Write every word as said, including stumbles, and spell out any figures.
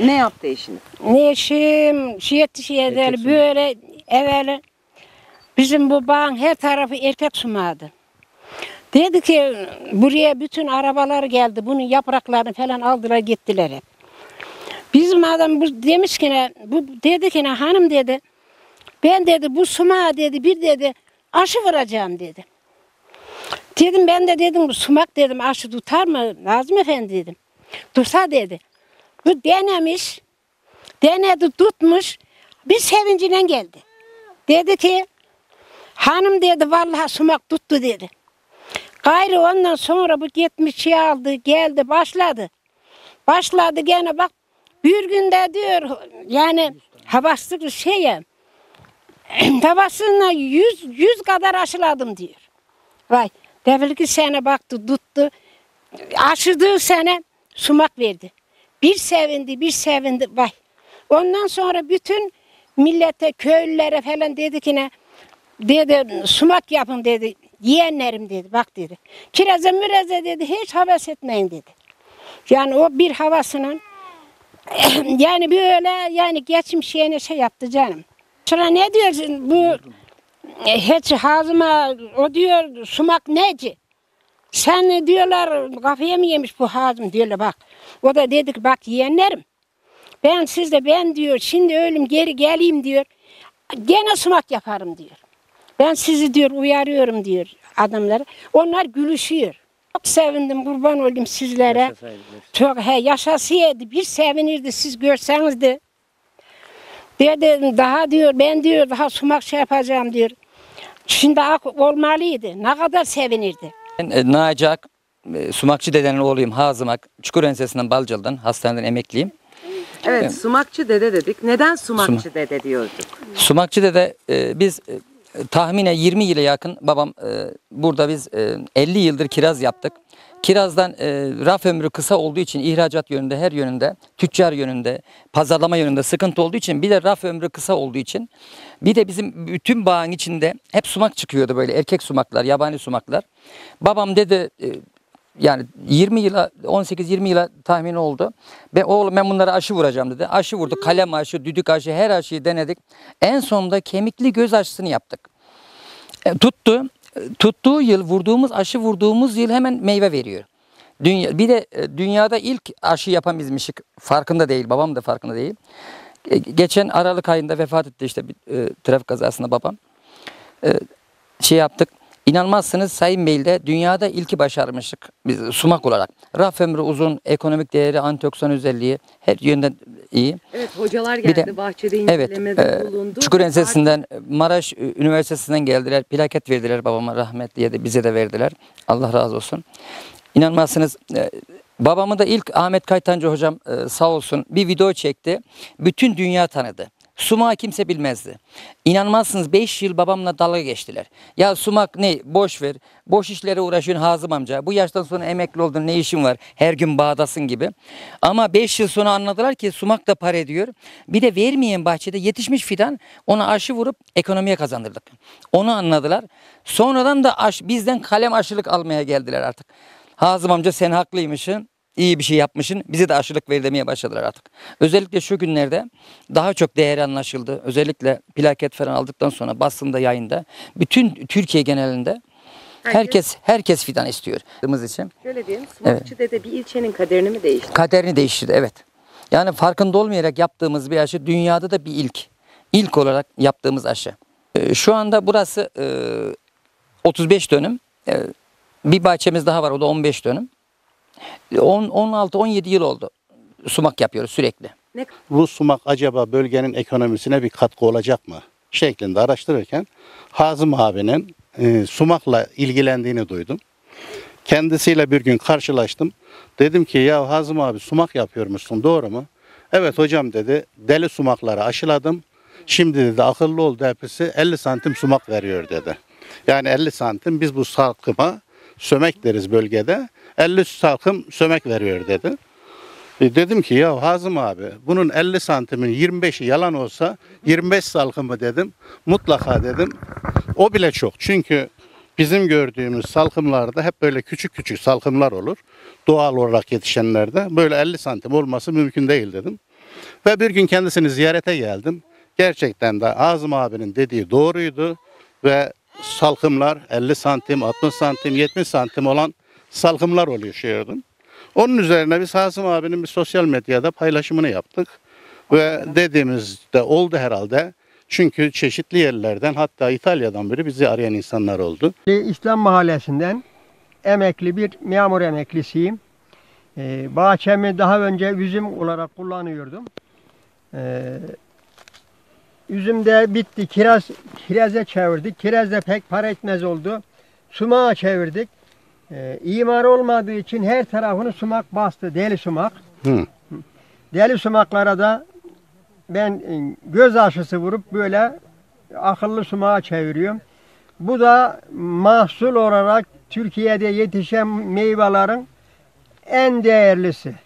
Ne yaptı eşiniz? Ne eşim, şiyetti şiyetleri böyle evvel bizim babanın her tarafı erkek sumadı. Dedi ki buraya bütün arabalar geldi, bunun yapraklarını falan aldılar gittiler hep. Bizim adam bu demiş ki, bu dedi ki hanım dedi, ben dedi bu sumağı dedi bir dedi aşı vuracağım dedi. Dedim ben de dedim bu sumak dedim aşı tutar mı Nazım Efendi dedim. Tutsa dedi. Bu denemiş, denedi tutmuş, bir sevinciyle geldi. Dedi ki hanım dedi vallahi sumak tuttu dedi. Gayrı ondan sonra bu yetmişi aldı geldi başladı. Başladı gene bak bir günde diyor yani havasızlık şeye havasızlığına yüz, yüz kadar aşıladım diyor. Vay devirki sene baktı tuttu aşıdığı sene sumak verdi. Bir sevindi bir sevindi vay. Ondan sonra bütün millete köylülere falan dedi ki ne dedi sumak yapın dedi. Yeğenlerim dedi bak dedi. Kireze müreze dedi hiç havas etmeyin dedi. Yani o bir havasının yani böyle yani geçmişine şey yaptı canım. Sonra ne diyorsun bu hiç hazıma o diyor sumak neci? Sen diyorlar kafaya mı yemiş bu hazım diyorlar bak. O da dedik bak yeğenlerim ben sizde ben diyor şimdi ölüm geri geleyim diyor. Gene sumak yaparım diyor. Ben sizi diyor uyarıyorum diyor adamlara. Onlar gülüşüyor. Çok sevindim kurban olayım sizlere. Yaşasaydı. Çok he yaşasaydı bir sevinirdi siz görseniz de. Dedim daha diyor ben diyor daha sumak şey yapacağım diyor. Şimdi ak olmalıydı. Ne kadar sevinirdi. Ben e, Naci Ak, e, Sumakçı Dede'nin oğluyum Hazım Ak. Çukur Ensesi'nden Balcalı'dan hastaneden emekliyim. Evet e, Sumakçı Dede dedik. Neden Sumakçı Sum Dede diyorduk? Sumakçı Dede e, biz... E, tahmine yirmi yıla yakın babam e, burada biz e, elli yıldır kiraz yaptık. Kirazdan e, raf ömrü kısa olduğu için ihracat yönünde her yönünde, tüccar yönünde, pazarlama yönünde sıkıntı olduğu için bir de raf ömrü kısa olduğu için bir de bizim bütün bağın içinde hep sumak çıkıyordu böyle erkek sumaklar, yabani sumaklar. Babam dedi e, yani yirmi yıla on sekiz yirmi yıla tahmin oldu. Ve oğlum ben bunlara aşı vuracağım dedi. Aşı vurduk. Kalem aşı, düdük aşı, her aşıyı denedik. En sonunda kemikli göz aşısını yaptık. E, tuttu. Tuttuğu yıl vurduğumuz aşı vurduğumuz yıl hemen meyve veriyor. Dünya, bir de e, dünyada ilk aşı yapan bizmişik. Farkında değil. Babam da farkında değil. E, geçen Aralık ayında vefat etti işte bir e, trafik kazasında babam. E, şey yaptık. İnanmazsınız Sayın Bey'le dünyada ilki başarmıştık biz sumak olarak. Raf ömrü uzun, ekonomik değeri, antioksidan özelliği her yönden iyi. Evet hocalar geldi de, bahçede incelemede evet, bulundu. Çukur Ensesi'nden Maraş Üniversitesi'nden geldiler. Plaket verdiler babama rahmetliye de bize de verdiler. Allah razı olsun. İnanmazsınız babamı da ilk Ahmet Kaytancı hocam sağ olsun bir video çekti. Bütün dünya tanıdı. Sumağı kimse bilmezdi. İnanmazsınız beş yıl babamla dalga geçtiler. Ya sumak ne? Boş ver. Boş işlere uğraşıyorsun Hazım amca. Bu yaştan sonra emekli oldun ne işin var? Her gün bağdasın gibi. Ama beş yıl sonra anladılar ki sumak da para ediyor. Bir de vermeyen bahçede yetişmiş fidan ona aşı vurup ekonomiye kazandırdık. Onu anladılar. Sonradan da aş, bizden kalem aşılık almaya geldiler artık. Hazım amca sen haklıymışsın. İyi bir şey yapmışsın. Bize de aşılık verilmeye başladılar artık. Özellikle şu günlerde daha çok değeri anlaşıldı. Özellikle plaket falan aldıktan sonra basında, yayında. Bütün Türkiye genelinde herkes herkes fidan istiyor. Için. Şöyle diyeyim, Sumakçı evet. Dede bir ilçenin kaderini mi değiştirdi? Kaderini değiştirdi, evet. Yani farkında olmayarak yaptığımız bir aşı dünyada da bir ilk. İlk olarak yaptığımız aşı. Şu anda burası otuz beş dönüm. Bir bahçemiz daha var, o da on beş dönüm. on altı on yedi yıl oldu. Sumak yapıyoruz sürekli. Bu sumak acaba bölgenin ekonomisine bir katkı olacak mı? Şeklinde araştırırken Hazım abinin e, sumakla ilgilendiğini duydum. Kendisiyle bir gün karşılaştım. Dedim ki ya Hazım abi sumak yapıyormuşsun doğru mu? Evet hocam dedi deli sumakları aşıladım. Şimdi dedi akıllı oldu hepsi elli santim sumak veriyor dedi. Yani elli santim biz bu salkıma sömek deriz bölgede. elli salkım sömek veriyor dedi. E dedim ki ya Hazım abi bunun elli santimin yirmi beşi yalan olsa yirmi beş salkımı dedim. Mutlaka dedim. O bile çok. Çünkü bizim gördüğümüz salkımlarda hep böyle küçük küçük salkımlar olur. Doğal olarak yetişenlerde böyle elli santim olması mümkün değil dedim. Ve bir gün kendisini ziyarete geldim. Gerçekten de Hazım abinin dediği doğruydu ve salkımlar elli santim, altmış santim, yetmiş santim olan salkımlar oluşuyordu. Onun üzerine biz Hazım abinin bir sosyal medyada paylaşımını yaptık. Ve dediğimizde oldu herhalde. Çünkü çeşitli yerlerden, hatta İtalya'dan biri bizi arayan insanlar oldu. İslam mahallesinden emekli bir memur emeklisiyim. Ee, bahçemi daha önce üzüm olarak kullanıyordum. Ee, üzüm de bitti. Kiraz, kiraza çevirdik. Kiraz da pek para etmez oldu. Sumağa çevirdik. Ee, imar olmadığı için her tarafını sumak bastı. Deli sumak. Hı. Deli sumaklara da ben göz aşısı vurup böyle akıllı sumağa çeviriyorum. Bu da mahsul olarak Türkiye'de yetişen meyvelerin en değerlisi.